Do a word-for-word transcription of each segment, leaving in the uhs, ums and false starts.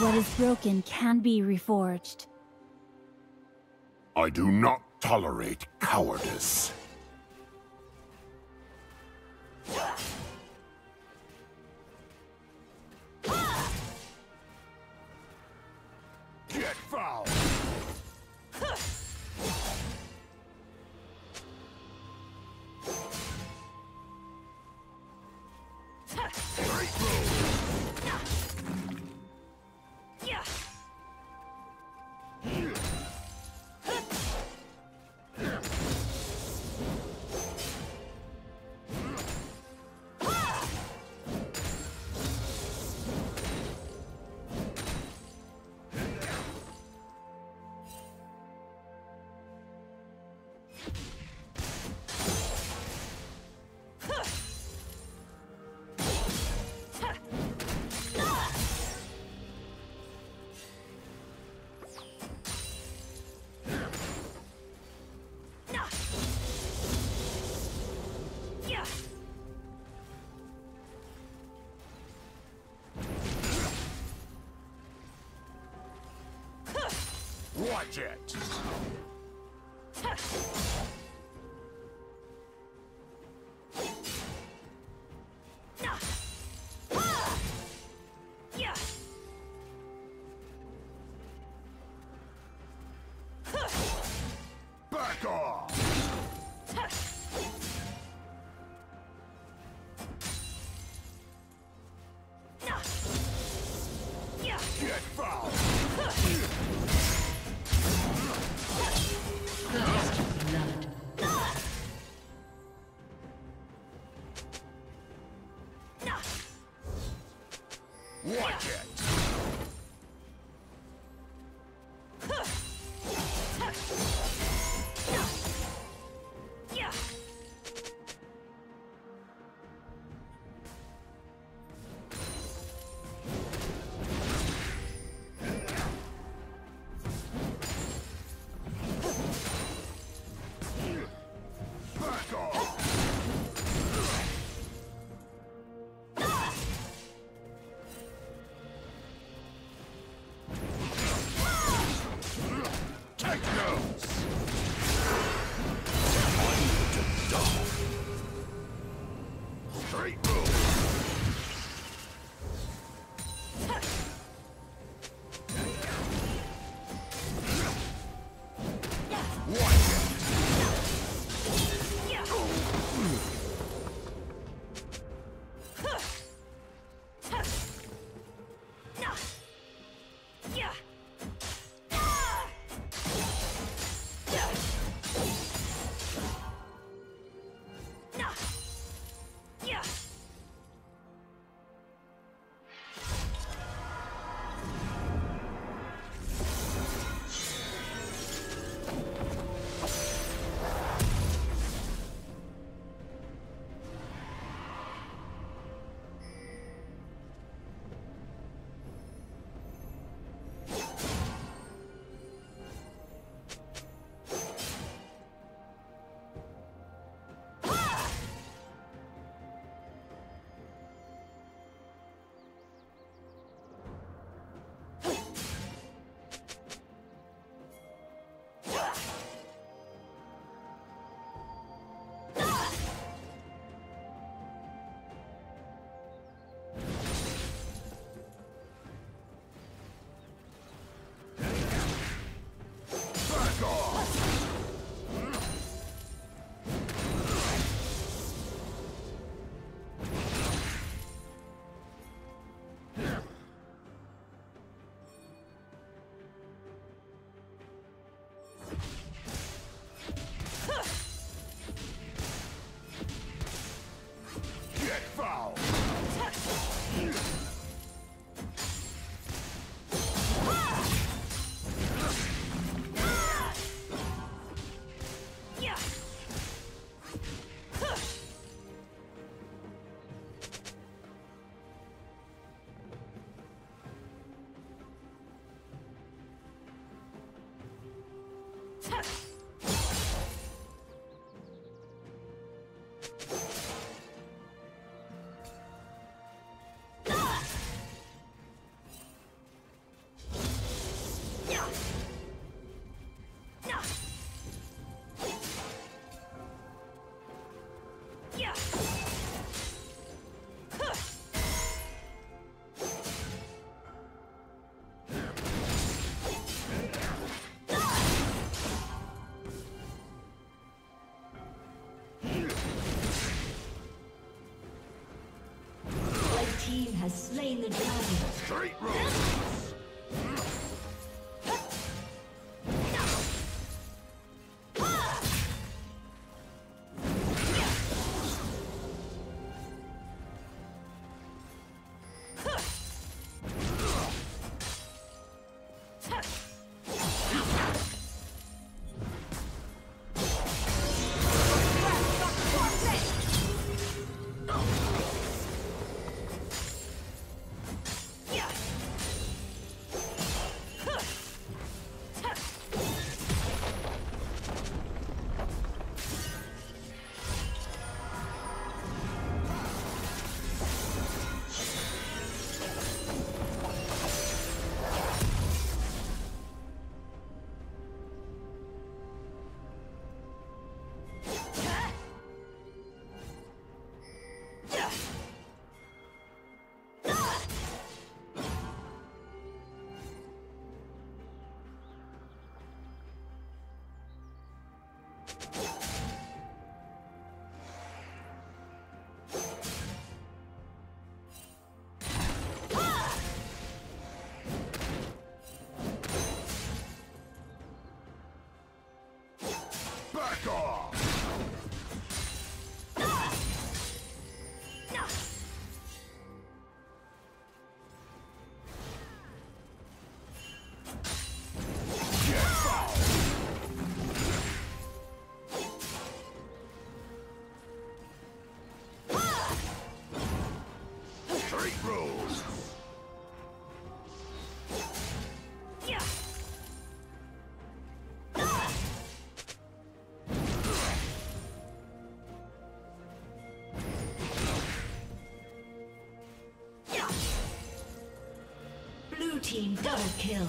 What is broken can be reforged. I do not tolerate cowardice. Get foul! Watch it! Watch it! Street rules! Team double kill.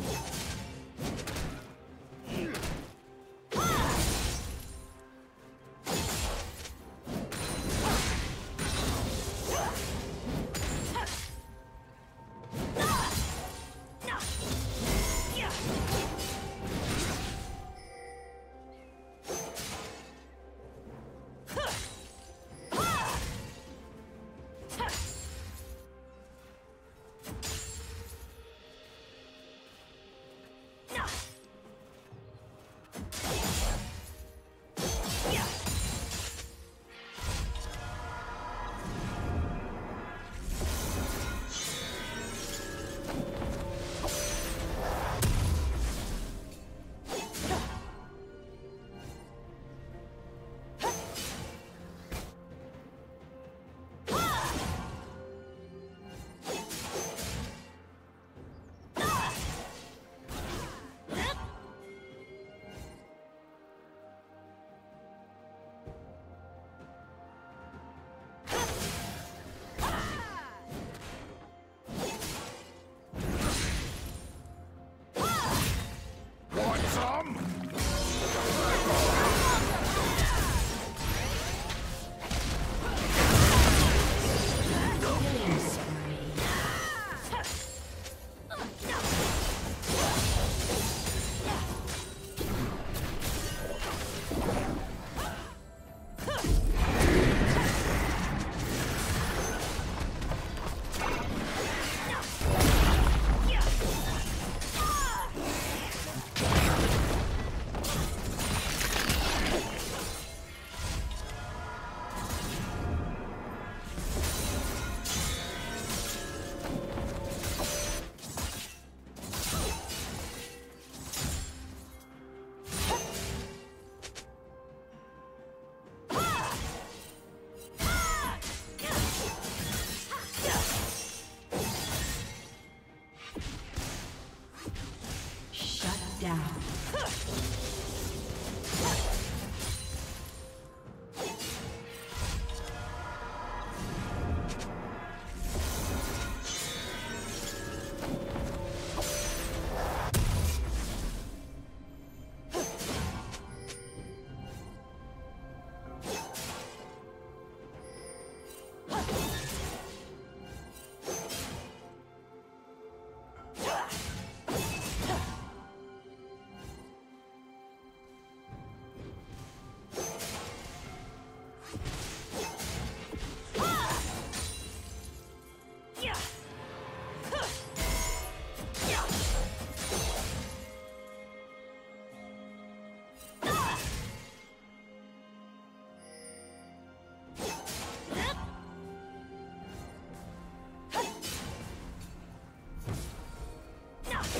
Back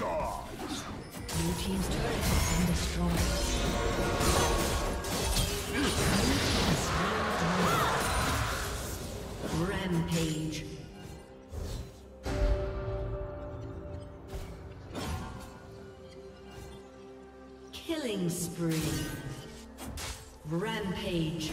off! Blue team's turret has been destroyed. Rampage. Killing spree. Rampage.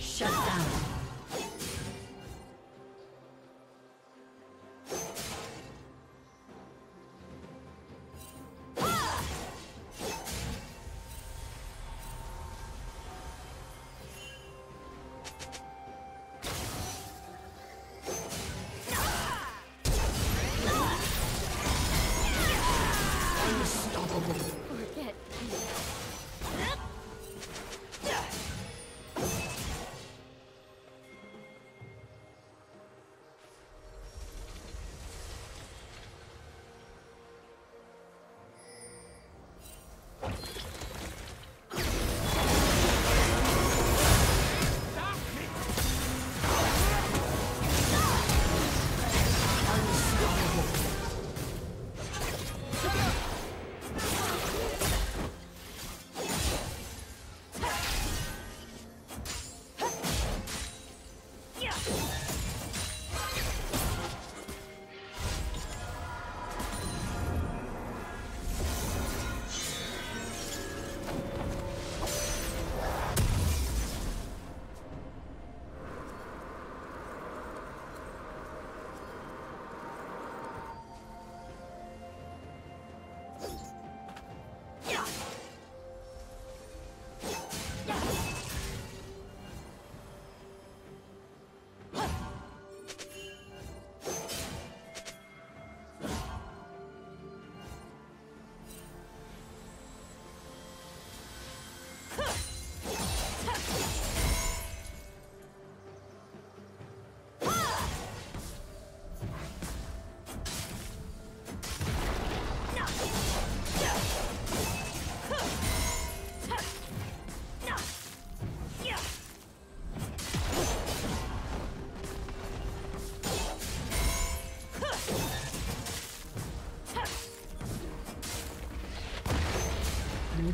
Shut down.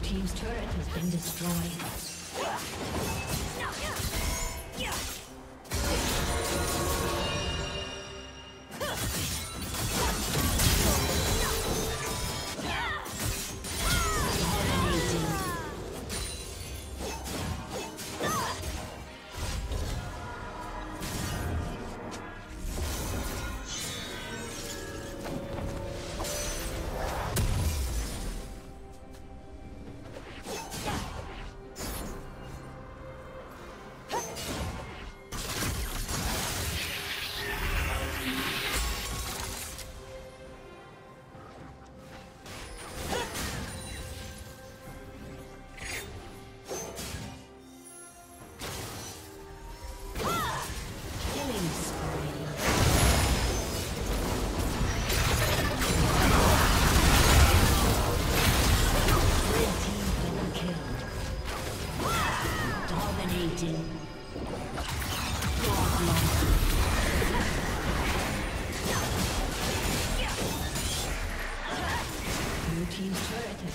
Team's turret has been destroyed. dominating. Blue team's turret has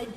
Red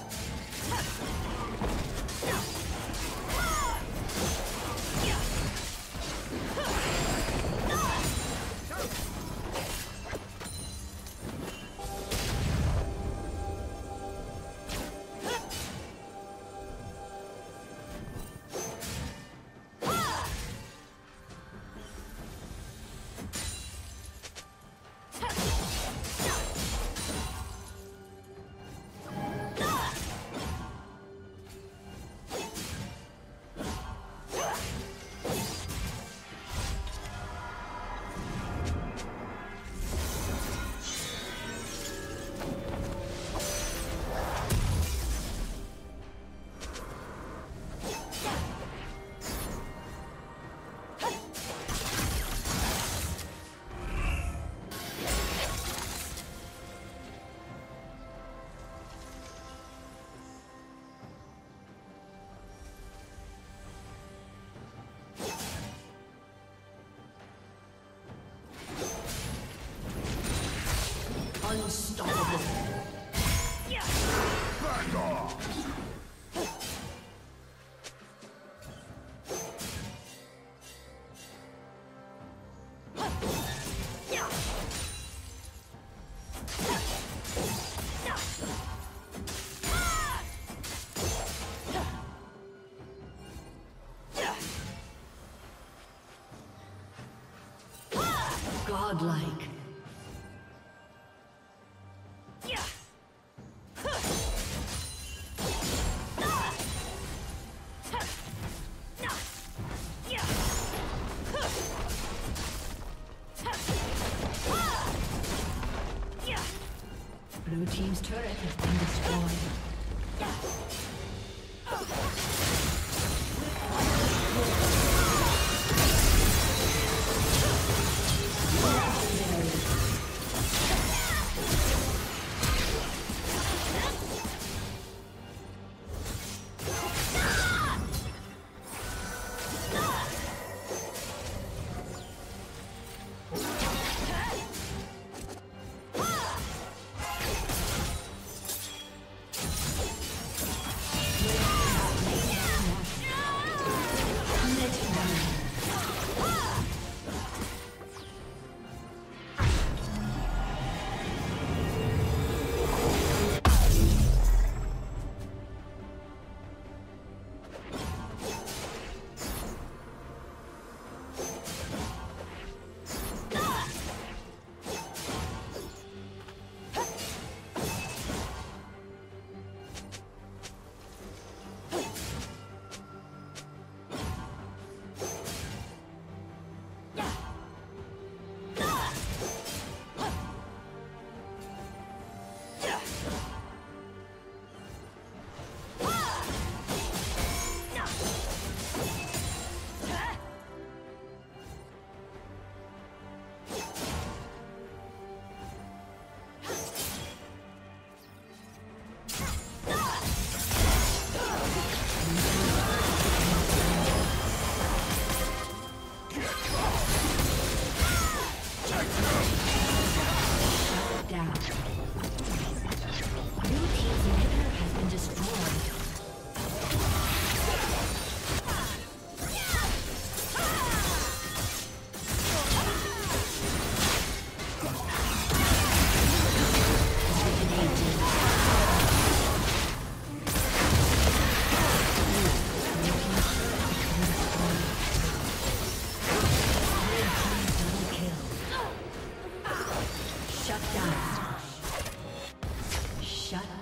Unstoppable. Yeah. Back off! Godlike. Blue team's turret has been destroyed. Red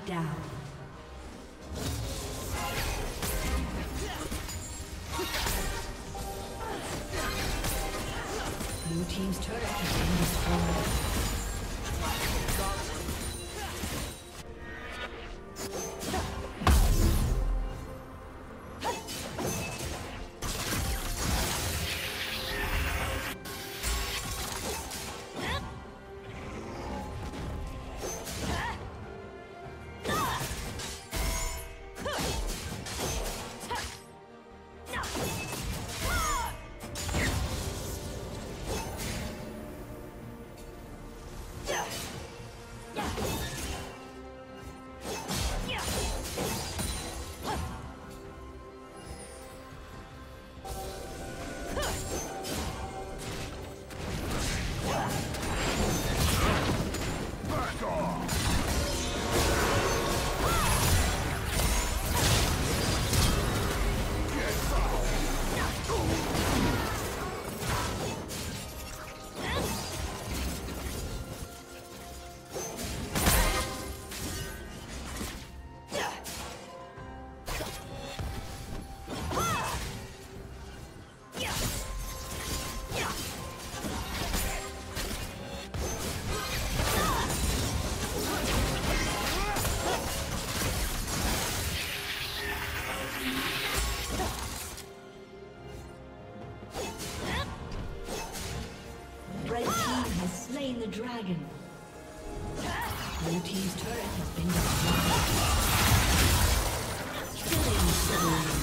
down. Blue team's turret has been destroyed. Dragon. Blue team's turret has been destroyed. Killing spree.